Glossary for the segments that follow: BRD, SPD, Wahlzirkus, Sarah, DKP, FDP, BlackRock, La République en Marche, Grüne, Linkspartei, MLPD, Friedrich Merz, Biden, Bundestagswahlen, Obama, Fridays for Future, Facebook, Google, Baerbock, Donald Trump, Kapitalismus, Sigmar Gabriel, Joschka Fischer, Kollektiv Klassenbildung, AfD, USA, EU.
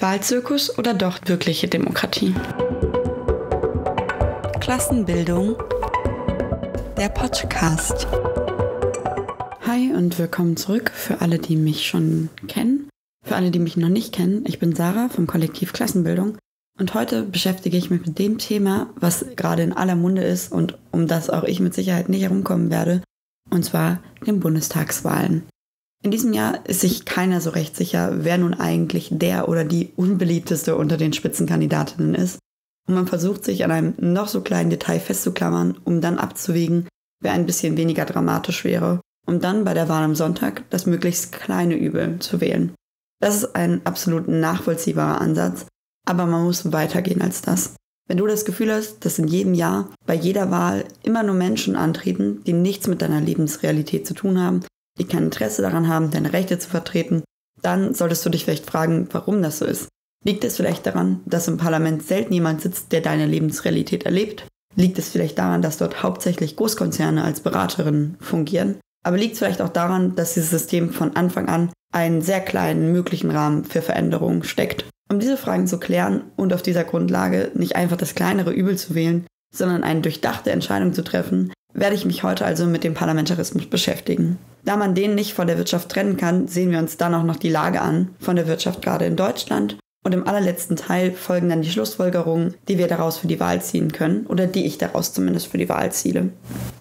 Wahlzirkus oder doch wirkliche Demokratie? Klassenbildung, der Podcast. Hi und willkommen zurück für alle, die mich schon kennen. Für alle, die mich noch nicht kennen, ich bin Sarah vom Kollektiv Klassenbildung und heute beschäftige ich mich mit dem Thema, was gerade in aller Munde ist und um das auch ich mit Sicherheit nicht herumkommen werde, und zwar den Bundestagswahlen. In diesem Jahr ist sich keiner so recht sicher, wer nun eigentlich der oder die unbeliebteste unter den Spitzenkandidatinnen ist. Und man versucht sich an einem noch so kleinen Detail festzuklammern, um dann abzuwägen, wer ein bisschen weniger dramatisch wäre, um dann bei der Wahl am Sonntag das möglichst kleine Übel zu wählen. Das ist ein absolut nachvollziehbarer Ansatz, aber man muss weitergehen als das. Wenn du das Gefühl hast, dass in jedem Jahr bei jeder Wahl immer nur Menschen antreten, die nichts mit deiner Lebensrealität zu tun haben, die kein Interesse daran haben, deine Rechte zu vertreten, dann solltest du dich vielleicht fragen, warum das so ist. Liegt es vielleicht daran, dass im Parlament selten jemand sitzt, der deine Lebensrealität erlebt? Liegt es vielleicht daran, dass dort hauptsächlich Großkonzerne als Beraterinnen fungieren? Aber liegt es vielleicht auch daran, dass dieses System von Anfang an einen sehr kleinen möglichen Rahmen für Veränderungen steckt? Um diese Fragen zu klären und auf dieser Grundlage nicht einfach das kleinere Übel zu wählen, sondern eine durchdachte Entscheidung zu treffen, werde ich mich heute also mit dem Parlamentarismus beschäftigen. Da man den nicht von der Wirtschaft trennen kann, sehen wir uns dann auch noch die Lage an von der Wirtschaft gerade in Deutschland, und im allerletzten Teil folgen dann die Schlussfolgerungen, die wir daraus für die Wahl ziehen können, oder die ich daraus zumindest für die Wahl ziehe.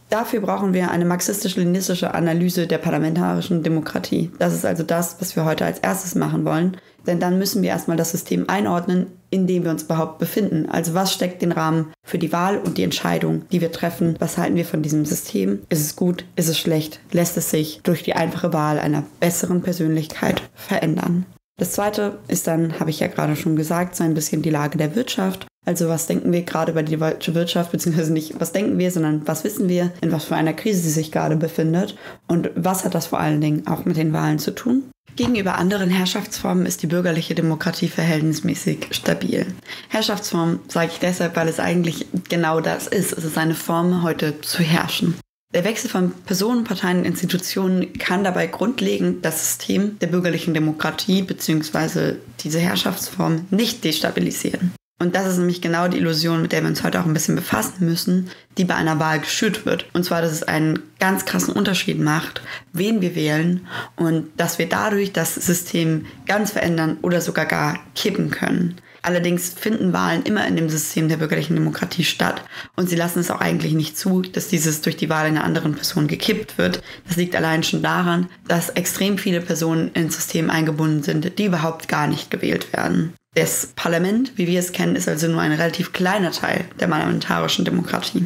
Dafür brauchen wir eine marxistisch-leninistische Analyse der parlamentarischen Demokratie. Das ist also das, was wir heute als erstes machen wollen, denn dann müssen wir erstmal das System einordnen, in dem wir uns überhaupt befinden. Also was steckt den Rahmen für die Wahl und die Entscheidung, die wir treffen? Was halten wir von diesem System? Ist es gut? Ist es schlecht? Lässt es sich durch die einfache Wahl einer besseren Persönlichkeit verändern? Das zweite ist dann, habe ich ja gerade schon gesagt, so ein bisschen die Lage der Wirtschaft. Also was denken wir gerade über die deutsche Wirtschaft, beziehungsweise nicht was denken wir, sondern was wissen wir, in was für einer Krise sie sich gerade befindet und was hat das vor allen Dingen auch mit den Wahlen zu tun? Gegenüber anderen Herrschaftsformen ist die bürgerliche Demokratie verhältnismäßig stabil. Herrschaftsform sage ich deshalb, weil es eigentlich genau das ist. Es ist eine Form, heute zu herrschen. Der Wechsel von Personen, Parteien und Institutionen kann dabei grundlegend das System der bürgerlichen Demokratie bzw. diese Herrschaftsform nicht destabilisieren. Und das ist nämlich genau die Illusion, mit der wir uns heute auch ein bisschen befassen müssen, die bei einer Wahl geschürt wird. Und zwar, dass es einen ganz krassen Unterschied macht, wen wir wählen und dass wir dadurch das System ganz verändern oder sogar gar kippen können. Allerdings finden Wahlen immer in dem System der bürgerlichen Demokratie statt und sie lassen es auch eigentlich nicht zu, dass dieses durch die Wahl einer anderen Person gekippt wird. Das liegt allein schon daran, dass extrem viele Personen ins System eingebunden sind, die überhaupt gar nicht gewählt werden. Das Parlament, wie wir es kennen, ist also nur ein relativ kleiner Teil der parlamentarischen Demokratie.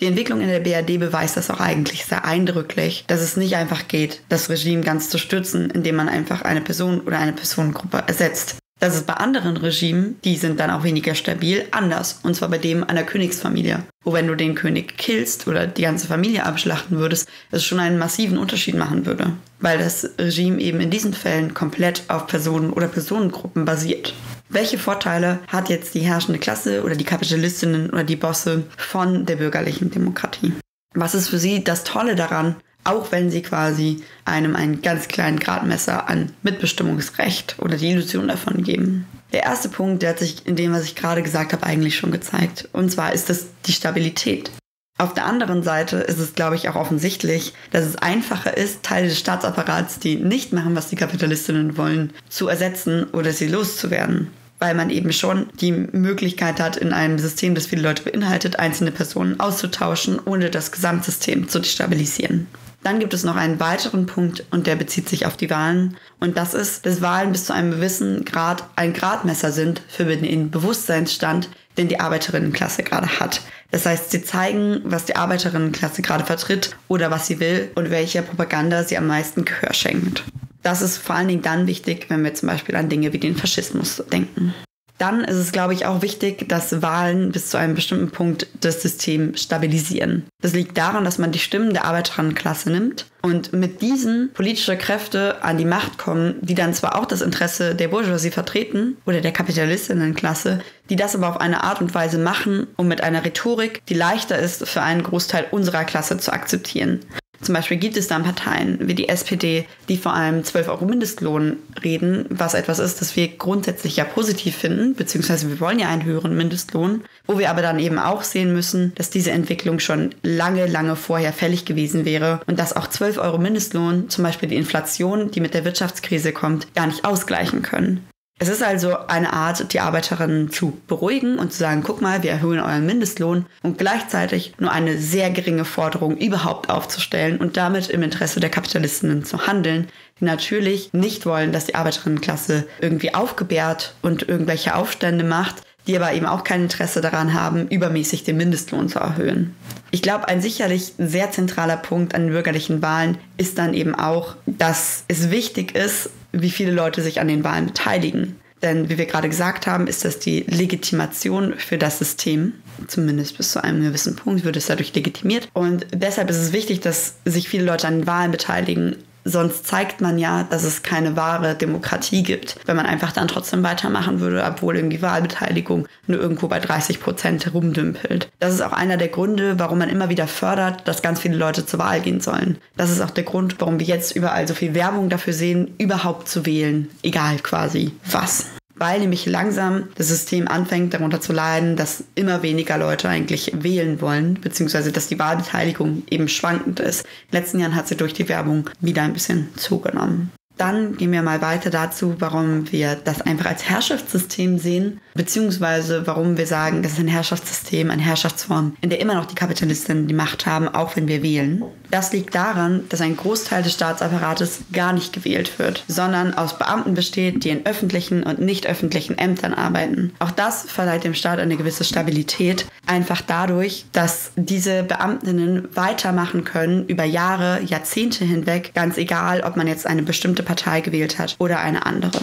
Die Entwicklung in der BRD beweist das auch eigentlich sehr eindrücklich, dass es nicht einfach geht, das Regime ganz zu stürzen, indem man einfach eine Person oder eine Personengruppe ersetzt. Das ist bei anderen Regimen, die sind dann auch weniger stabil, anders. Und zwar bei dem einer Königsfamilie. Wo wenn du den König killst oder die ganze Familie abschlachten würdest, das schon einen massiven Unterschied machen würde. Weil das Regime eben in diesen Fällen komplett auf Personen oder Personengruppen basiert. Welche Vorteile hat jetzt die herrschende Klasse oder die Kapitalistinnen oder die Bosse von der bürgerlichen Demokratie? Was ist für sie das Tolle daran? Auch wenn sie quasi einem einen ganz kleinen Gradmesser an Mitbestimmungsrecht oder die Illusion davon geben. Der erste Punkt, der hat sich in dem, was ich gerade gesagt habe, eigentlich schon gezeigt. Und zwar ist das die Stabilität. Auf der anderen Seite ist es, glaube ich, auch offensichtlich, dass es einfacher ist, Teile des Staatsapparats, die nicht machen, was die Kapitalistinnen wollen, zu ersetzen oder sie loszuwerden. Weil man eben schon die Möglichkeit hat, in einem System, das viele Leute beinhaltet, einzelne Personen auszutauschen, ohne das Gesamtsystem zu destabilisieren. Dann gibt es noch einen weiteren Punkt und der bezieht sich auf die Wahlen. Und das ist, dass Wahlen bis zu einem gewissen Grad ein Gradmesser sind für den Bewusstseinsstand, den die Arbeiterinnenklasse gerade hat. Das heißt, sie zeigen, was die Arbeiterinnenklasse gerade vertritt oder was sie will und welcher Propaganda sie am meisten Gehör schenkt. Das ist vor allen Dingen dann wichtig, wenn wir zum Beispiel an Dinge wie den Faschismus denken. Dann ist es, glaube ich, auch wichtig, dass Wahlen bis zu einem bestimmten Punkt das System stabilisieren. Das liegt daran, dass man die Stimmen der Arbeiterinnenklasse nimmt und mit diesen politische Kräfte an die Macht kommen, die dann zwar auch das Interesse der Bourgeoisie vertreten oder der Kapitalistinnenklasse, die das aber auf eine Art und Weise machen und mit einer Rhetorik, die leichter ist, für einen Großteil unserer Klasse zu akzeptieren. Zum Beispiel gibt es dann Parteien wie die SPD, die vor allem 12 € Mindestlohn reden, was etwas ist, das wir grundsätzlich ja positiv finden, beziehungsweise wir wollen ja einen höheren Mindestlohn, wo wir aber dann eben auch sehen müssen, dass diese Entwicklung schon lange, lange vorher fällig gewesen wäre und dass auch 12 € Mindestlohn zum Beispiel die Inflation, die mit der Wirtschaftskrise kommt, gar nicht ausgleichen können. Es ist also eine Art, die Arbeiterinnen zu beruhigen und zu sagen, guck mal, wir erhöhen euren Mindestlohn und gleichzeitig nur eine sehr geringe Forderung überhaupt aufzustellen und damit im Interesse der Kapitalistinnen zu handeln, die natürlich nicht wollen, dass die Arbeiterinnenklasse irgendwie aufgebärt und irgendwelche Aufstände macht, die aber eben auch kein Interesse daran haben, übermäßig den Mindestlohn zu erhöhen. Ich glaube, ein sicherlich sehr zentraler Punkt an den bürgerlichen Wahlen ist dann eben auch, dass es wichtig ist, wie viele Leute sich an den Wahlen beteiligen. Denn wie wir gerade gesagt haben, ist das die Legitimation für das System. Zumindest bis zu einem gewissen Punkt wird es dadurch legitimiert. Und deshalb ist es wichtig, dass sich viele Leute an den Wahlen beteiligen. Sonst zeigt man ja, dass es keine wahre Demokratie gibt, wenn man einfach dann trotzdem weitermachen würde, obwohl irgendwie Wahlbeteiligung nur irgendwo bei 30% herumdümpelt. Das ist auch einer der Gründe, warum man immer wieder fördert, dass ganz viele Leute zur Wahl gehen sollen. Das ist auch der Grund, warum wir jetzt überall so viel Werbung dafür sehen, überhaupt zu wählen, egal quasi was. Weil nämlich langsam das System anfängt, darunter zu leiden, dass immer weniger Leute eigentlich wählen wollen, beziehungsweise dass die Wahlbeteiligung eben schwankend ist. In den letzten Jahren hat sie durch die Werbung wieder ein bisschen zugenommen. Dann gehen wir mal weiter dazu, warum wir das einfach als Herrschaftssystem sehen, beziehungsweise warum wir sagen, das ist ein Herrschaftssystem, eine Herrschaftsform, in der immer noch die Kapitalistinnen die Macht haben, auch wenn wir wählen. Das liegt daran, dass ein Großteil des Staatsapparates gar nicht gewählt wird, sondern aus Beamten besteht, die in öffentlichen und nicht öffentlichen Ämtern arbeiten. Auch das verleiht dem Staat eine gewisse Stabilität, einfach dadurch, dass diese Beamtinnen weitermachen können über Jahre, Jahrzehnte hinweg, ganz egal, ob man jetzt eine bestimmte Partei gewählt hat oder eine andere.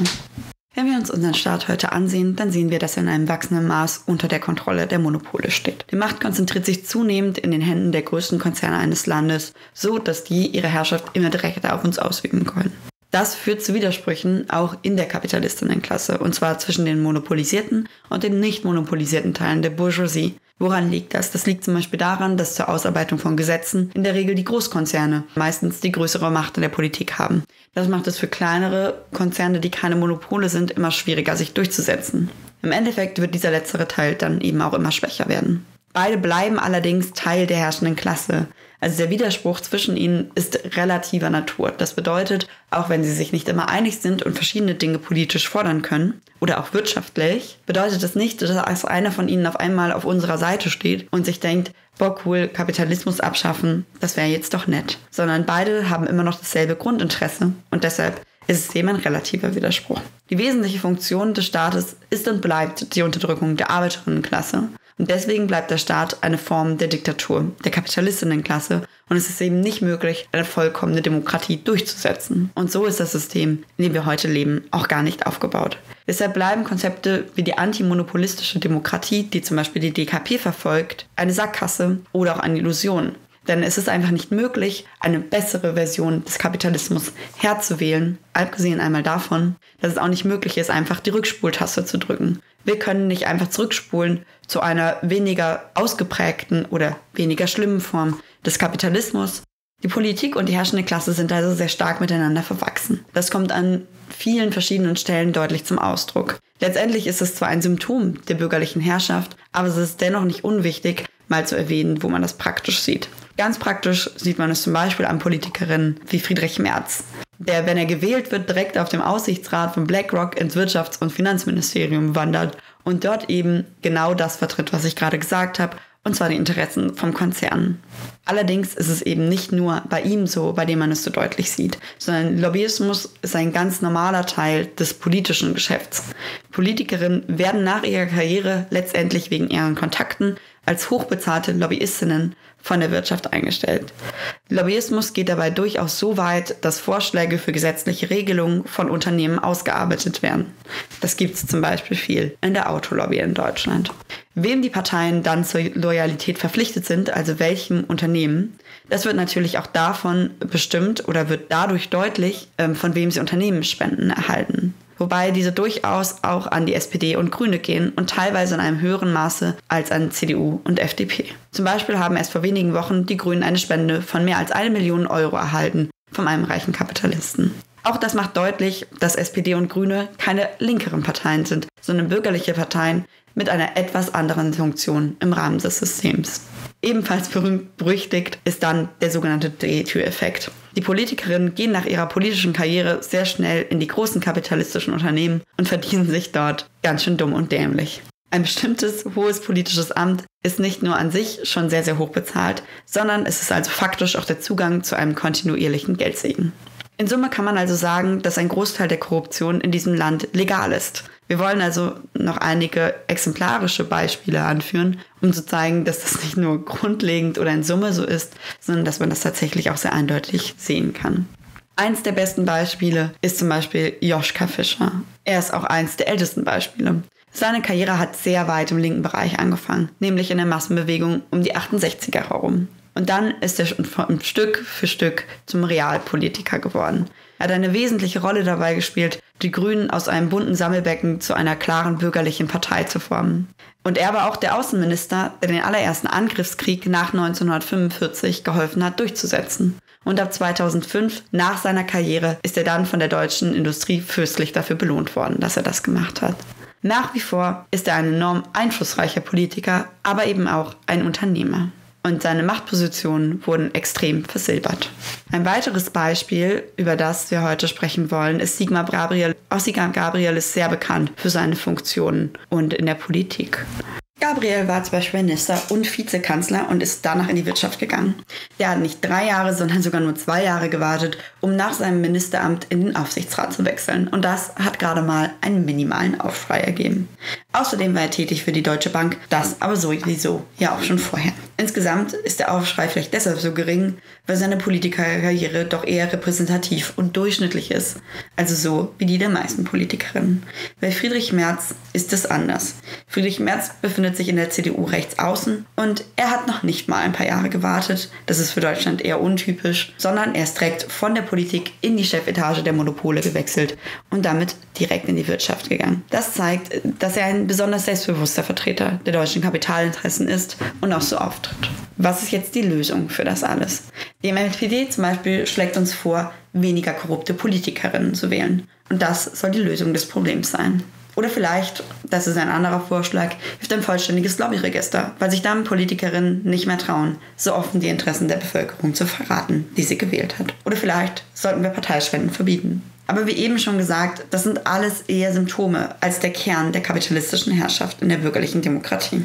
Wenn wir uns unseren Staat heute ansehen, dann sehen wir, dass er in einem wachsenden Maß unter der Kontrolle der Monopole steht. Die Macht konzentriert sich zunehmend in den Händen der größten Konzerne eines Landes, so dass die ihre Herrschaft immer direkter auf uns ausüben können. Das führt zu Widersprüchen auch in der Kapitalistinnenklasse, und zwar zwischen den monopolisierten und den nicht monopolisierten Teilen der Bourgeoisie. Woran liegt das? Das liegt zum Beispiel daran, dass zur Ausarbeitung von Gesetzen in der Regel die Großkonzerne meistens die größere Macht in der Politik haben. Das macht es für kleinere Konzerne, die keine Monopole sind, immer schwieriger, sich durchzusetzen. Im Endeffekt wird dieser letztere Teil dann eben auch immer schwächer werden. Beide bleiben allerdings Teil der herrschenden Klasse. Also der Widerspruch zwischen ihnen ist relativer Natur. Das bedeutet, auch wenn sie sich nicht immer einig sind und verschiedene Dinge politisch fordern können oder auch wirtschaftlich, bedeutet das nicht, dass einer von ihnen auf einmal auf unserer Seite steht und sich denkt, boah cool, Kapitalismus abschaffen, das wäre jetzt doch nett. Sondern beide haben immer noch dasselbe Grundinteresse und deshalb ist es eben ein relativer Widerspruch. Die wesentliche Funktion des Staates ist und bleibt die Unterdrückung der Arbeiterinnenklasse. Und deswegen bleibt der Staat eine Form der Diktatur, der Kapitalistinnenklasse, und es ist eben nicht möglich, eine vollkommene Demokratie durchzusetzen. Und so ist das System, in dem wir heute leben, auch gar nicht aufgebaut. Deshalb bleiben Konzepte wie die antimonopolistische Demokratie, die zum Beispiel die DKP verfolgt, eine Sackgasse oder auch eine Illusion. Denn es ist einfach nicht möglich, eine bessere Version des Kapitalismus herzuwählen, abgesehen einmal davon, dass es auch nicht möglich ist, einfach die Rückspultaste zu drücken. Wir können nicht einfach zurückspulen zu einer weniger ausgeprägten oder weniger schlimmen Form des Kapitalismus. Die Politik und die herrschende Klasse sind also sehr stark miteinander verwachsen. Das kommt an vielen verschiedenen Stellen deutlich zum Ausdruck. Letztendlich ist es zwar ein Symptom der bürgerlichen Herrschaft, aber es ist dennoch nicht unwichtig, mal zu erwähnen, wo man das praktisch sieht. Ganz praktisch sieht man es zum Beispiel an Politikerinnen wie Friedrich Merz, der, wenn er gewählt wird, direkt auf dem Aufsichtsrat von BlackRock ins Wirtschafts- und Finanzministerium wandert und dort eben genau das vertritt, was ich gerade gesagt habe, und zwar die Interessen vom Konzern. Allerdings ist es eben nicht nur bei ihm so, bei dem man es so deutlich sieht, sondern Lobbyismus ist ein ganz normaler Teil des politischen Geschäfts. Politikerinnen werden nach ihrer Karriere letztendlich wegen ihren Kontakten als hochbezahlte Lobbyistinnen von der Wirtschaft eingestellt. Lobbyismus geht dabei durchaus so weit, dass Vorschläge für gesetzliche Regelungen von Unternehmen ausgearbeitet werden. Das gibt es zum Beispiel viel in der Autolobby in Deutschland. Wem die Parteien dann zur Loyalität verpflichtet sind, also welchem Unternehmen, das wird natürlich auch davon bestimmt oder wird dadurch deutlich, von wem sie Unternehmensspenden erhalten. wobei diese durchaus auch an die SPD und Grüne gehen und teilweise in einem höheren Maße als an CDU und FDP. Zum Beispiel haben erst vor wenigen Wochen die Grünen eine Spende von mehr als 1 Million Euro erhalten von einem reichen Kapitalisten. Auch das macht deutlich, dass SPD und Grüne keine linkeren Parteien sind, sondern bürgerliche Parteien mit einer etwas anderen Funktion im Rahmen des Systems. Ebenfalls berüchtigt ist dann der sogenannte Drehtüreffekt. Die Politikerinnen gehen nach ihrer politischen Karriere sehr schnell in die großen kapitalistischen Unternehmen und verdienen sich dort ganz schön dumm und dämlich. Ein bestimmtes hohes politisches Amt ist nicht nur an sich schon sehr, sehr hoch bezahlt, sondern es ist also faktisch auch der Zugang zu einem kontinuierlichen Geldsegen. In Summe kann man also sagen, dass ein Großteil der Korruption in diesem Land legal ist. Wir wollen also noch einige exemplarische Beispiele anführen, um zu zeigen, dass das nicht nur grundlegend oder in Summe so ist, sondern dass man das tatsächlich auch sehr eindeutig sehen kann. Eins der besten Beispiele ist zum Beispiel Joschka Fischer. Er ist auch eins der ältesten Beispiele. Seine Karriere hat sehr weit im linken Bereich angefangen, nämlich in der Massenbewegung um die 68er herum. Und dann ist er Stück für Stück zum Realpolitiker geworden. Er hat eine wesentliche Rolle dabei gespielt, die Grünen aus einem bunten Sammelbecken zu einer klaren bürgerlichen Partei zu formen. Und er war auch der Außenminister, der den allerersten Angriffskrieg nach 1945 geholfen hat, durchzusetzen. Und ab 2005, nach seiner Karriere, ist er dann von der deutschen Industrie fürstlich dafür belohnt worden, dass er das gemacht hat. Nach wie vor ist er ein enorm einflussreicher Politiker, aber eben auch ein Unternehmer. Und seine Machtpositionen wurden extrem versilbert. Ein weiteres Beispiel, über das wir heute sprechen wollen, ist Sigmar Gabriel. Auch Sigmar Gabriel ist sehr bekannt für seine Funktionen und in der Politik. Gabriel war zum Beispiel Minister und Vizekanzler und ist danach in die Wirtschaft gegangen. Der hat nicht 3 Jahre, sondern sogar nur 2 Jahre gewartet, um nach seinem Ministeramt in den Aufsichtsrat zu wechseln. Und das hat gerade mal einen minimalen Aufschrei ergeben. Außerdem war er tätig für die Deutsche Bank, das aber sowieso ja auch schon vorher. Insgesamt ist der Aufschrei vielleicht deshalb so gering, weil seine Politikerkarriere doch eher repräsentativ und durchschnittlich ist. Also so wie die der meisten Politikerinnen. Bei Friedrich Merz ist es anders. Friedrich Merz befindet sich in der CDU rechts außen und er hat noch nicht mal ein paar Jahre gewartet. Das ist für Deutschland eher untypisch, sondern er ist direkt von der Politik in die Chefetage der Monopole gewechselt und damit direkt in die Wirtschaft gegangen. Das zeigt, dass er ein besonders selbstbewusster Vertreter der deutschen Kapitalinteressen ist und auch so auftritt. Was ist jetzt die Lösung für das alles? Die MLPD zum Beispiel schlägt uns vor, weniger korrupte Politikerinnen zu wählen. Und das soll die Lösung des Problems sein. Oder vielleicht, das ist ein anderer Vorschlag, hilft ein vollständiges Lobbyregister, weil sich dann Politikerinnen nicht mehr trauen, so offen die Interessen der Bevölkerung zu verraten, die sie gewählt hat. Oder vielleicht sollten wir Parteispenden verbieten. Aber wie eben schon gesagt, das sind alles eher Symptome als der Kern der kapitalistischen Herrschaft in der bürgerlichen Demokratie.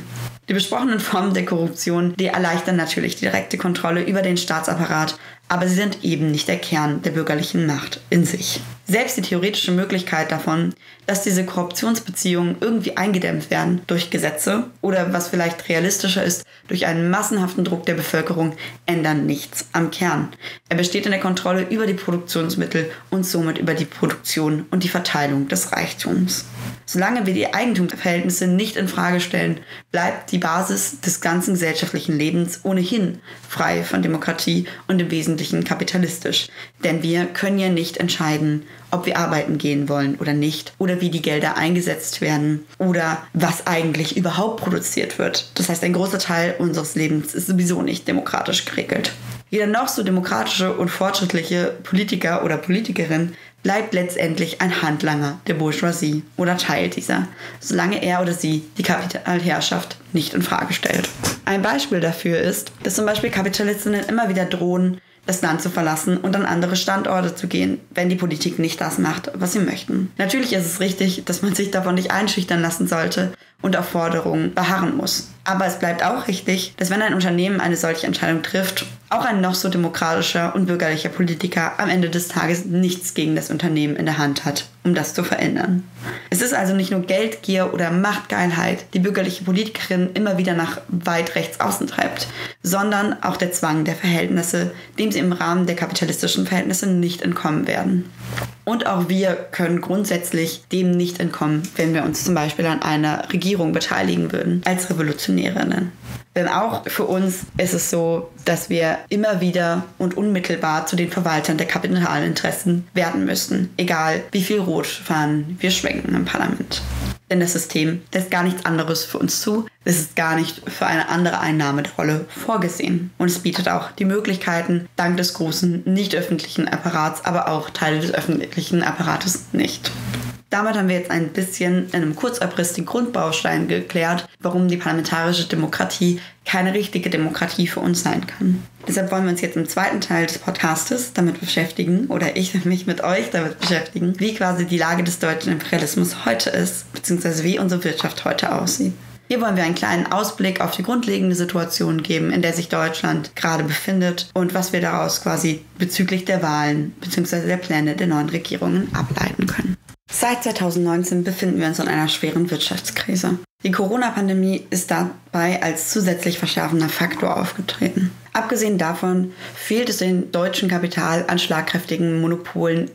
Die besprochenen Formen der Korruption, die erleichtern natürlich die direkte Kontrolle über den Staatsapparat, aber sie sind eben nicht der Kern der bürgerlichen Macht in sich. Selbst die theoretische Möglichkeit davon, dass diese Korruptionsbeziehungen irgendwie eingedämmt werden durch Gesetze oder, was vielleicht realistischer ist, durch einen massenhaften Druck der Bevölkerung, ändern nichts am Kern. Er besteht in der Kontrolle über die Produktionsmittel und somit über die Produktion und die Verteilung des Reichtums. Solange wir die Eigentumsverhältnisse nicht in Frage stellen, bleibt die Basis des ganzen gesellschaftlichen Lebens ohnehin frei von Demokratie und im Wesentlichen kapitalistisch. Denn wir können ja nicht entscheiden, ob wir arbeiten gehen wollen oder nicht, oder wie die Gelder eingesetzt werden oder was eigentlich überhaupt produziert wird. Das heißt, ein großer Teil unseres Lebens ist sowieso nicht demokratisch geregelt. Jeder noch so demokratische und fortschrittliche Politiker oder Politikerin bleibt letztendlich ein Handlanger der Bourgeoisie oder Teil dieser, solange er oder sie die Kapitalherrschaft nicht in Frage stellt. Ein Beispiel dafür ist, dass zum Beispiel Kapitalistinnen immer wieder drohen, das Land zu verlassen und an andere Standorte zu gehen, wenn die Politik nicht das macht, was sie möchten. Natürlich ist es richtig, dass man sich davon nicht einschüchtern lassen sollte und auf Forderungen beharren muss. Aber es bleibt auch richtig, dass wenn ein Unternehmen eine solche Entscheidung trifft, auch ein noch so demokratischer und bürgerlicher Politiker am Ende des Tages nichts gegen das Unternehmen in der Hand hat, um das zu verändern. Es ist also nicht nur Geldgier oder Machtgeilheit, die bürgerliche Politikerin immer wieder nach weit rechts außen treibt, sondern auch der Zwang der Verhältnisse, dem sie im Rahmen der kapitalistischen Verhältnisse nicht entkommen werden. Und auch wir können grundsätzlich dem nicht entkommen, wenn wir uns zum Beispiel an einer Regierung beteiligen würden, als Revolutionärinnen. Denn auch für uns ist es so, dass wir immer wieder und unmittelbar zu den Verwaltern der Kapitalinteressen werden müssen. Egal, wie viel Rotfahnen wir schwenken im Parlament. Denn das System lässt gar nichts anderes für uns zu. Es ist gar nicht für eine andere Einnahmerolle vorgesehen. Und es bietet auch die Möglichkeiten, dank des großen nicht-öffentlichen Apparats, aber auch Teile des öffentlichen Apparates nicht. Damit haben wir jetzt ein bisschen in einem Kurzabriss den Grundbaustein geklärt, warum die parlamentarische Demokratie keine richtige Demokratie für uns sein kann. Deshalb wollen wir uns jetzt im zweiten Teil des Podcastes damit beschäftigen, oder ich mich mit euch damit beschäftigen, wie quasi die Lage des deutschen Imperialismus heute ist, beziehungsweise wie unsere Wirtschaft heute aussieht. Hier wollen wir einen kleinen Ausblick auf die grundlegende Situation geben, in der sich Deutschland gerade befindet und was wir daraus quasi bezüglich der Wahlen bzw. der Pläne der neuen Regierungen ableiten können. Seit 2019 befinden wir uns in einer schweren Wirtschaftskrise. Die Corona-Pandemie ist dabei als zusätzlich verschärfender Faktor aufgetreten. Abgesehen davon fehlt es dem deutschen Kapital an schlagkräftigen Monopolen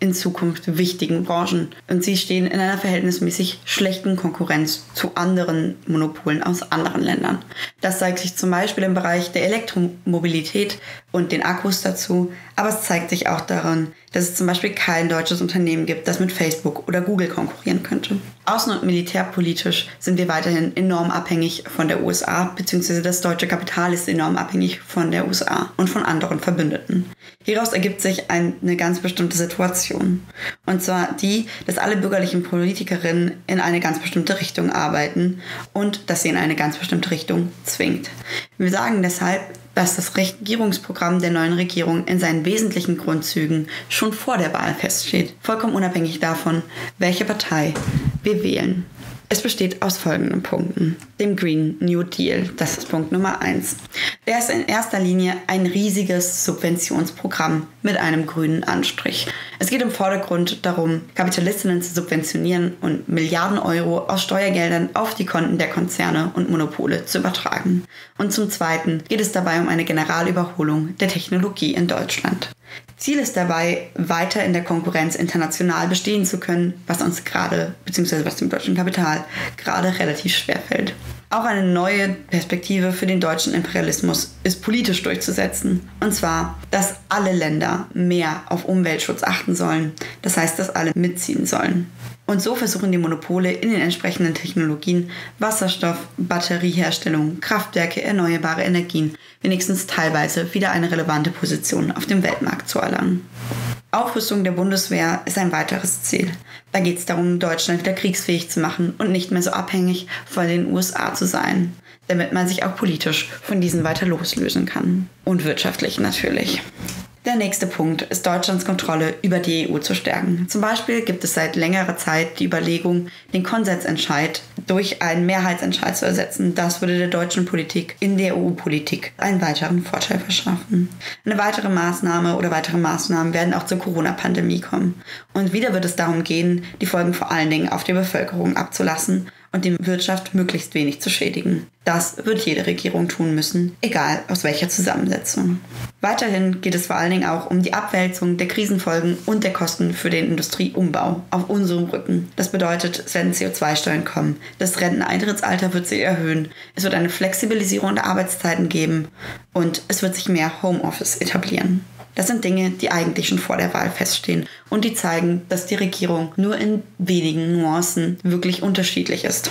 in Zukunft wichtigen Branchen. Und sie stehen in einer verhältnismäßig schlechten Konkurrenz zu anderen Monopolen aus anderen Ländern. Das zeigt sich zum Beispiel im Bereich der Elektromobilität und den Akkus dazu. Aber es zeigt sich auch daran, dass es zum Beispiel kein deutsches Unternehmen gibt, das mit Facebook oder Google konkurrieren könnte. Außen- und militärpolitisch sind wir weiterhin enorm abhängig von der USA, beziehungsweise das deutsche Kapital ist enorm abhängig von der USA und von anderen Verbündeten. Hieraus ergibt sich eine ganz bestimmte Situation. Und zwar die, dass alle bürgerlichen Politikerinnen in eine ganz bestimmte Richtung arbeiten und dass sie in eine ganz bestimmte Richtung zwingt. Wir sagen deshalb, dass das Regierungsprogramm der neuen Regierung in seinen wesentlichen Grundzügen schon vor der Wahl feststeht, vollkommen unabhängig davon, welche Partei wir wählen. Es besteht aus folgenden Punkten. Dem Green New Deal, das ist Punkt Nummer 1. Er ist in erster Linie ein riesiges Subventionsprogramm mit einem grünen Anstrich. Es geht im Vordergrund darum, Kapitalistinnen zu subventionieren und Milliarden Euro aus Steuergeldern auf die Konten der Konzerne und Monopole zu übertragen. Und zum Zweiten geht es dabei um eine Generalüberholung der Technologie in Deutschland. Ziel ist dabei, weiter in der Konkurrenz international bestehen zu können, was uns gerade, beziehungsweise was dem deutschen Kapital gerade relativ schwer fällt. Auch eine neue Perspektive für den deutschen Imperialismus ist politisch durchzusetzen. Und zwar, dass alle Länder mehr auf Umweltschutz achten sollen. Das heißt, dass alle mitziehen sollen. Und so versuchen die Monopole in den entsprechenden Technologien Wasserstoff, Batterieherstellung, Kraftwerke, erneuerbare Energien wenigstens teilweise wieder eine relevante Position auf dem Weltmarkt zu erlangen. Aufrüstung der Bundeswehr ist ein weiteres Ziel. Da geht es darum, Deutschland wieder kriegsfähig zu machen und nicht mehr so abhängig von den USA zu sein, damit man sich auch politisch von diesen weiter loslösen kann. Und wirtschaftlich natürlich. Der nächste Punkt ist, Deutschlands Kontrolle über die EU zu stärken. Zum Beispiel gibt es seit längerer Zeit die Überlegung, den Konsensentscheid durch einen Mehrheitsentscheid zu ersetzen. Das würde der deutschen Politik in der EU-Politik einen weiteren Vorteil verschaffen. Eine weitere Maßnahme oder weitere Maßnahmen werden auch zur Corona-Pandemie kommen. Und wieder wird es darum gehen, die Folgen vor allen Dingen auf die Bevölkerung abzulassen und die Wirtschaft möglichst wenig zu schädigen. Das wird jede Regierung tun müssen, egal aus welcher Zusammensetzung. Weiterhin geht es vor allen Dingen auch um die Abwälzung der Krisenfolgen und der Kosten für den Industrieumbau auf unserem Rücken. Das bedeutet, es werden CO2-Steuern kommen, das Renteneintrittsalter wird sich erhöhen, es wird eine Flexibilisierung der Arbeitszeiten geben und es wird sich mehr Homeoffice etablieren. Das sind Dinge, die eigentlich schon vor der Wahl feststehen und die zeigen, dass die Regierung nur in wenigen Nuancen wirklich unterschiedlich ist.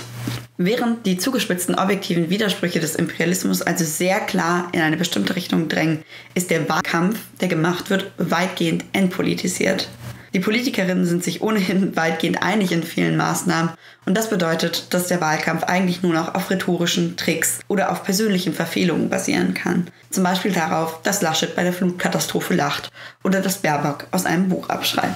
Während die zugespitzten objektiven Widersprüche des Imperialismus also sehr klar in eine bestimmte Richtung drängen, ist der Wahlkampf, der gemacht wird, weitgehend entpolitisiert. Die Politikerinnen sind sich ohnehin weitgehend einig in vielen Maßnahmen und das bedeutet, dass der Wahlkampf eigentlich nur noch auf rhetorischen Tricks oder auf persönlichen Verfehlungen basieren kann. Zum Beispiel darauf, dass Laschet bei der Flutkatastrophe lacht oder dass Baerbock aus einem Buch abschreibt.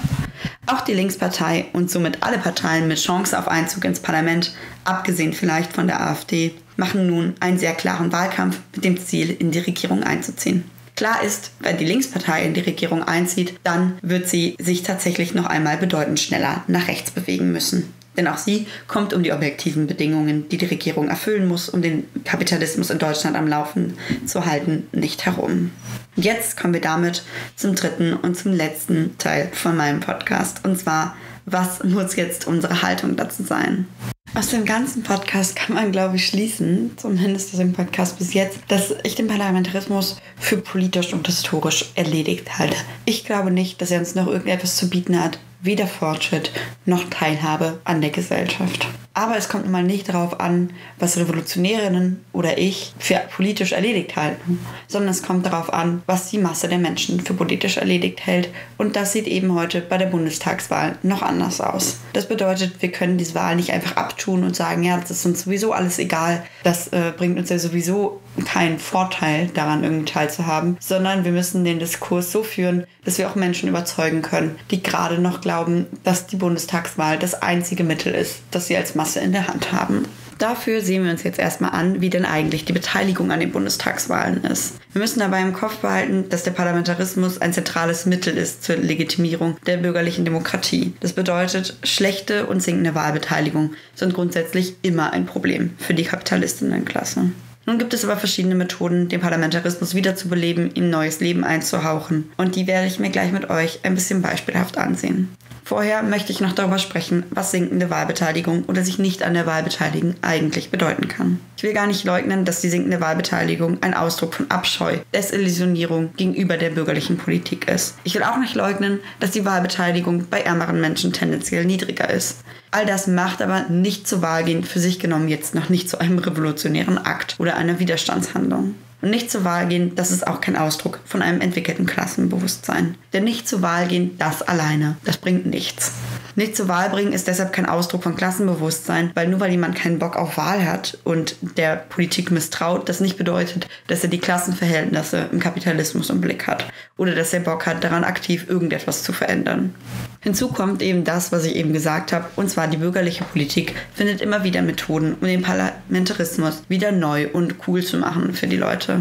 Auch die Linkspartei und somit alle Parteien mit Chance auf Einzug ins Parlament, abgesehen vielleicht von der AfD, machen nun einen sehr klaren Wahlkampf mit dem Ziel, in die Regierung einzuziehen. Klar ist, wenn die Linkspartei in die Regierung einzieht, dann wird sie sich tatsächlich noch einmal bedeutend schneller nach rechts bewegen müssen. Denn auch sie kommt um die objektiven Bedingungen, die die Regierung erfüllen muss, um den Kapitalismus in Deutschland am Laufen zu halten, nicht herum. Jetzt kommen wir damit zum dritten und zum letzten Teil von meinem Podcast. Und zwar, was muss jetzt unsere Haltung dazu sein? Aus dem ganzen Podcast kann man, glaube ich, schließen, zumindest aus dem Podcast bis jetzt, dass ich den Parlamentarismus für politisch und historisch erledigt halte. Ich glaube nicht, dass er uns noch irgendetwas zu bieten hat, weder Fortschritt noch Teilhabe an der Gesellschaft. Aber es kommt nun mal nicht darauf an, was Revolutionärinnen oder ich für politisch erledigt halten, sondern es kommt darauf an, was die Masse der Menschen für politisch erledigt hält. Und das sieht eben heute bei der Bundestagswahl noch anders aus. Das bedeutet, wir können diese Wahl nicht einfach abtun und sagen, ja, das ist uns sowieso alles egal, das bringt uns ja sowieso keinen Vorteil daran, irgendwie teilzuhaben, sondern wir müssen den Diskurs so führen, dass wir auch Menschen überzeugen können, die gerade noch glauben, dass die Bundestagswahl das einzige Mittel ist, das sie als Masse in der Hand haben. Dafür sehen wir uns jetzt erstmal an, wie denn eigentlich die Beteiligung an den Bundestagswahlen ist. Wir müssen dabei im Kopf behalten, dass der Parlamentarismus ein zentrales Mittel ist zur Legitimierung der bürgerlichen Demokratie. Das bedeutet, schlechte und sinkende Wahlbeteiligung sind grundsätzlich immer ein Problem für die Kapitalistinnenklasse. Nun gibt es aber verschiedene Methoden, den Parlamentarismus wiederzubeleben, ihm neues Leben einzuhauchen. Und die werde ich mir gleich mit euch ein bisschen beispielhaft ansehen. Vorher möchte ich noch darüber sprechen, was sinkende Wahlbeteiligung oder sich nicht an der Wahl beteiligen eigentlich bedeuten kann. Ich will gar nicht leugnen, dass die sinkende Wahlbeteiligung ein Ausdruck von Abscheu, Desillusionierung gegenüber der bürgerlichen Politik ist. Ich will auch nicht leugnen, dass die Wahlbeteiligung bei ärmeren Menschen tendenziell niedriger ist. All das macht aber nicht zur Wahl gehen für sich genommen jetzt noch nicht zu einem revolutionären Akt oder einer Widerstandshandlung. Und nicht zur Wahl gehen, das ist auch kein Ausdruck von einem entwickelten Klassenbewusstsein. Denn nicht zur Wahl gehen, das alleine, das bringt nichts. Nicht zur Wahl bringen ist deshalb kein Ausdruck von Klassenbewusstsein, weil nur weil jemand keinen Bock auf Wahl hat und der Politik misstraut, das nicht bedeutet, dass er die Klassenverhältnisse im Kapitalismus im Blick hat oder dass er Bock hat, daran aktiv irgendetwas zu verändern. Hinzu kommt eben das, was ich eben gesagt habe, und zwar die bürgerliche Politik findet immer wieder Methoden, um den Parlamentarismus wieder neu und cool zu machen für die Leute.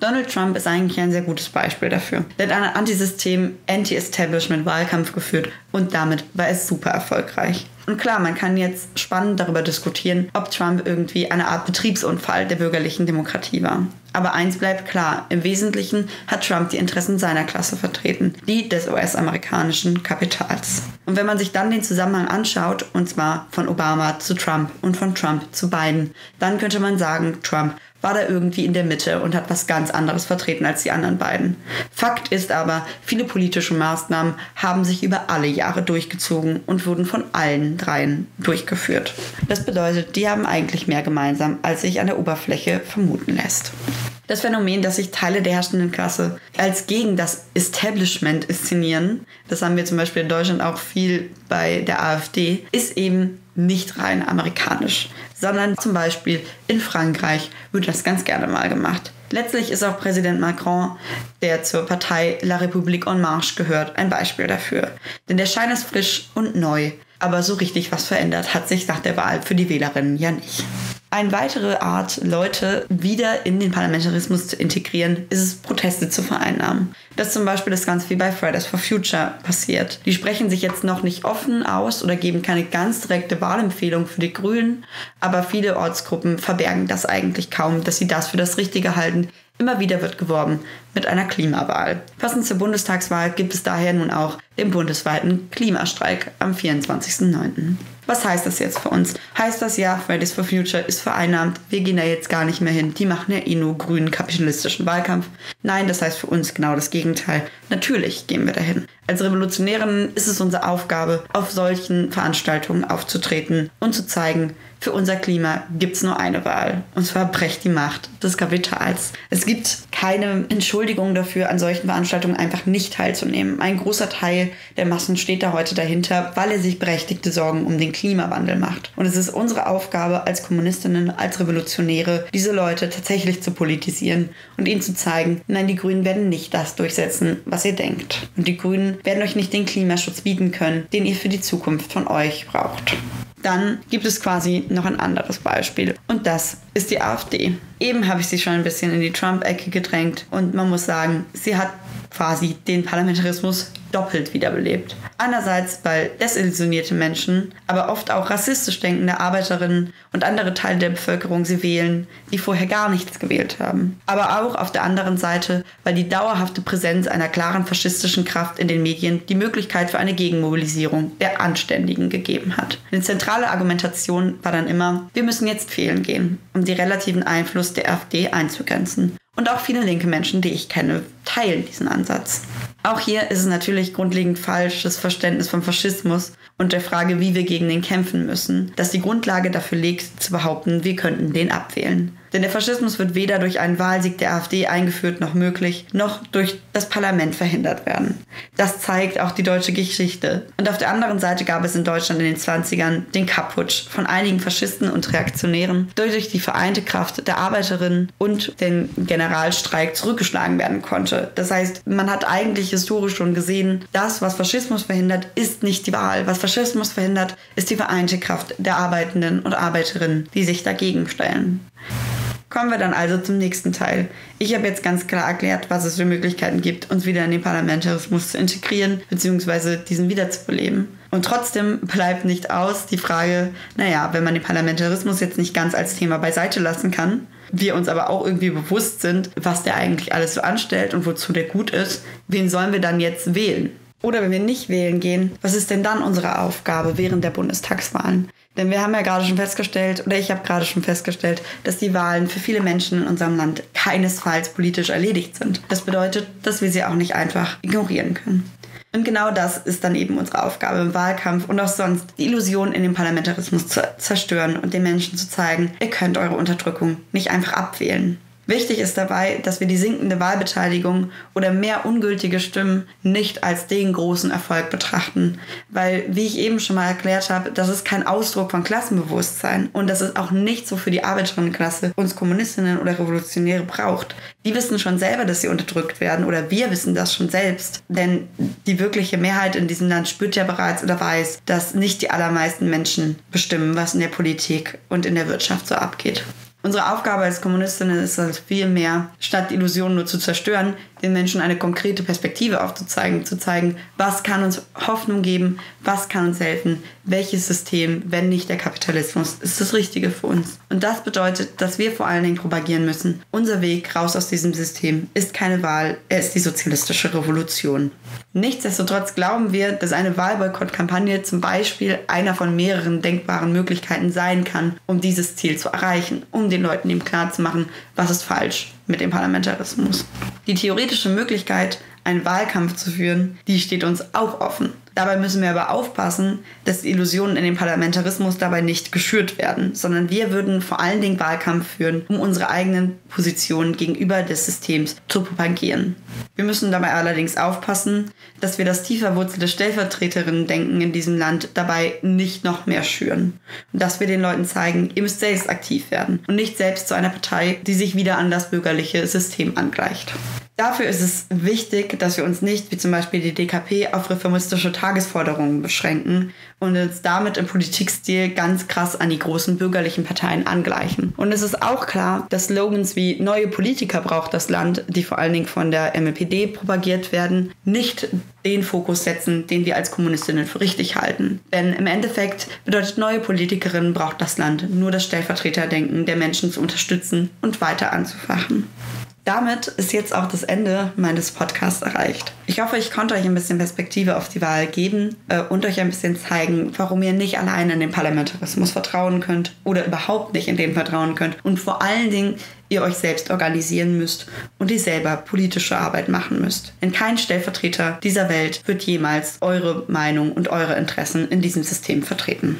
Donald Trump ist eigentlich ein sehr gutes Beispiel dafür. Er hat einen Antisystem-, Anti-Establishment-Wahlkampf geführt und damit war es super erfolgreich. Und klar, man kann jetzt spannend darüber diskutieren, ob Trump irgendwie eine Art Betriebsunfall der bürgerlichen Demokratie war. Aber eins bleibt klar, im Wesentlichen hat Trump die Interessen seiner Klasse vertreten, die des US-amerikanischen Kapitals. Und wenn man sich dann den Zusammenhang anschaut, und zwar von Obama zu Trump und von Trump zu Biden, dann könnte man sagen, Trump war da irgendwie in der Mitte und hat was ganz anderes vertreten als die anderen beiden. Fakt ist aber, viele politische Maßnahmen haben sich über alle Jahre durchgezogen und wurden von allen dreien durchgeführt. Das bedeutet, die haben eigentlich mehr gemeinsam, als sich an der Oberfläche vermuten lässt. Das Phänomen, dass sich Teile der herrschenden Klasse als gegen das Establishment inszenieren, das haben wir zum Beispiel in Deutschland auch viel bei der AfD, ist eben nicht rein amerikanisch, sondern zum Beispiel in Frankreich wird das ganz gerne mal gemacht. Letztlich ist auch Präsident Macron, der zur Partei La République en Marche gehört, ein Beispiel dafür. Denn der Schein ist frisch und neu, aber so richtig was verändert hat sich nach der Wahl für die Wählerinnen ja nicht. Eine weitere Art, Leute wieder in den Parlamentarismus zu integrieren, ist es, Proteste zu vereinnahmen. Das ist zum Beispiel das Ganze wie bei Fridays for Future passiert. Die sprechen sich jetzt noch nicht offen aus oder geben keine ganz direkte Wahlempfehlung für die Grünen, aber viele Ortsgruppen verbergen das eigentlich kaum, dass sie das für das Richtige halten. Immer wieder wird geworben mit einer Klimawahl. Passend zur Bundestagswahl gibt es daher nun auch den bundesweiten Klimastreik am 24.09. Was heißt das jetzt für uns? Heißt das ja, Fridays for Future ist vereinnahmt, wir gehen da jetzt gar nicht mehr hin, die machen ja eh nur grünen kapitalistischen Wahlkampf. Nein, das heißt für uns genau das Gegenteil. Natürlich gehen wir dahin. Als Revolutionären ist es unsere Aufgabe, auf solchen Veranstaltungen aufzutreten und zu zeigen, für unser Klima gibt's nur eine Wahl, und zwar brecht die Macht des Kapitals. Es gibt keine Entschuldigung dafür, an solchen Veranstaltungen einfach nicht teilzunehmen. Ein großer Teil der Massen steht da heute dahinter, weil er sich berechtigte Sorgen um den Klimawandel macht. Und es ist unsere Aufgabe als Kommunistinnen, als Revolutionäre, diese Leute tatsächlich zu politisieren und ihnen zu zeigen, nein, die Grünen werden nicht das durchsetzen, was ihr denkt. Und die Grünen werden euch nicht den Klimaschutz bieten können, den ihr für die Zukunft von euch braucht. Dann gibt es quasi noch ein anderes Beispiel und das ist die AfD. Eben habe ich sie schon ein bisschen in die Trump-Ecke gedrängt und man muss sagen, sie hat quasi den Parlamentarismus doppelt wiederbelebt. Andererseits, weil desillusionierte Menschen, aber oft auch rassistisch denkende Arbeiterinnen und andere Teile der Bevölkerung sie wählen, die vorher gar nichts gewählt haben. Aber auch auf der anderen Seite, weil die dauerhafte Präsenz einer klaren faschistischen Kraft in den Medien die Möglichkeit für eine Gegenmobilisierung der Anständigen gegeben hat. Eine zentrale Argumentation war dann immer, wir müssen jetzt wählen gehen, um den relativen Einfluss der AfD einzugrenzen. Und auch viele linke Menschen, die ich kenne, teilen diesen Ansatz. Auch hier ist es natürlich grundlegend falsches Verständnis vom Faschismus und der Frage, wie wir gegen den kämpfen müssen, das die Grundlage dafür legt, zu behaupten, wir könnten den abwählen. Denn der Faschismus wird weder durch einen Wahlsieg der AfD eingeführt noch möglich, noch durch das Parlament verhindert werden. Das zeigt auch die deutsche Geschichte. Und auf der anderen Seite gab es in Deutschland in den 20ern den Kapp-Putsch von einigen Faschisten und Reaktionären, der durch die vereinte Kraft der Arbeiterinnen und den Generalstreik zurückgeschlagen werden konnte. Das heißt, man hat eigentlich historisch schon gesehen, das, was Faschismus verhindert, ist nicht die Wahl. Was Faschismus verhindert, ist die vereinte Kraft der Arbeitenden und Arbeiterinnen, die sich dagegen stellen. Kommen wir dann also zum nächsten Teil. Ich habe jetzt ganz klar erklärt, was es für Möglichkeiten gibt, uns wieder in den Parlamentarismus zu integrieren bzw. diesen wiederzubeleben. Und trotzdem bleibt nicht aus die Frage, naja, wenn man den Parlamentarismus jetzt nicht ganz als Thema beiseite lassen kann, wir uns aber auch irgendwie bewusst sind, was der eigentlich alles so anstellt und wozu der gut ist, wen sollen wir dann jetzt wählen? Oder wenn wir nicht wählen gehen, was ist denn dann unsere Aufgabe während der Bundestagswahlen? Denn wir haben ja gerade schon festgestellt, oder ich habe gerade schon festgestellt, dass die Wahlen für viele Menschen in unserem Land keinesfalls politisch erledigt sind. Das bedeutet, dass wir sie auch nicht einfach ignorieren können. Und genau das ist dann eben unsere Aufgabe im Wahlkampf und auch sonst, die Illusion in dem Parlamentarismus zu zerstören und den Menschen zu zeigen, ihr könnt eure Unterdrückung nicht einfach abwählen. Wichtig ist dabei, dass wir die sinkende Wahlbeteiligung oder mehr ungültige Stimmen nicht als den großen Erfolg betrachten. Weil, wie ich eben schon mal erklärt habe, das ist kein Ausdruck von Klassenbewusstsein und das ist auch nicht so für die Arbeiterinnenklasse, uns Kommunistinnen oder Revolutionäre braucht. Die wissen schon selber, dass sie unterdrückt werden oder wir wissen das schon selbst. Denn die wirkliche Mehrheit in diesem Land spürt ja bereits oder weiß, dass nicht die allermeisten Menschen bestimmen, was in der Politik und in der Wirtschaft so abgeht. Unsere Aufgabe als Kommunistinnen ist es vielmehr, statt Illusionen nur zu zerstören, den Menschen eine konkrete Perspektive aufzuzeigen, zu zeigen, was kann uns Hoffnung geben, was kann uns helfen, welches System, wenn nicht der Kapitalismus, ist das Richtige für uns. Und das bedeutet, dass wir vor allen Dingen propagieren müssen, unser Weg raus aus diesem System ist keine Wahl, er ist die sozialistische Revolution. Nichtsdestotrotz glauben wir, dass eine Wahlboykottkampagne zum Beispiel einer von mehreren denkbaren Möglichkeiten sein kann, um dieses Ziel zu erreichen, um den Leuten eben klarzumachen, was ist falsch mit dem Parlamentarismus. Die theoretische Möglichkeit, einen Wahlkampf zu führen, die steht uns auch offen. Dabei müssen wir aber aufpassen, dass die Illusionen in den Parlamentarismus dabei nicht geschürt werden, sondern wir würden vor allen Dingen Wahlkampf führen, um unsere eigenen Positionen gegenüber des Systems zu propagieren. Wir müssen dabei allerdings aufpassen, dass wir das tief verwurzelte Stellvertreterinnen-Denken in diesem Land dabei nicht noch mehr schüren. Und dass wir den Leuten zeigen, ihr müsst selbst aktiv werden und nicht selbst zu einer Partei, die sich wieder an das bürgerliche System angleicht. Dafür ist es wichtig, dass wir uns nicht, wie zum Beispiel die DKP, auf reformistische Tagesforderungen beschränken und uns damit im Politikstil ganz krass an die großen bürgerlichen Parteien angleichen. Und es ist auch klar, dass Slogans wie neue Politiker braucht das Land, die vor allen Dingen von der MLPD propagiert werden, nicht den Fokus setzen, den wir als Kommunistinnen für richtig halten. Denn im Endeffekt bedeutet neue Politikerinnen braucht das Land, nur das Stellvertreterdenken der Menschen zu unterstützen und weiter anzufachen. Damit ist jetzt auch das Ende meines Podcasts erreicht. Ich hoffe, ich konnte euch ein bisschen Perspektive auf die Wahl geben und euch ein bisschen zeigen, warum ihr nicht allein in den Parlamentarismus vertrauen könnt oder überhaupt nicht in den vertrauen könnt und vor allen Dingen ihr euch selbst organisieren müsst und ihr selber politische Arbeit machen müsst. Denn kein Stellvertreter dieser Welt wird jemals eure Meinung und eure Interessen in diesem System vertreten.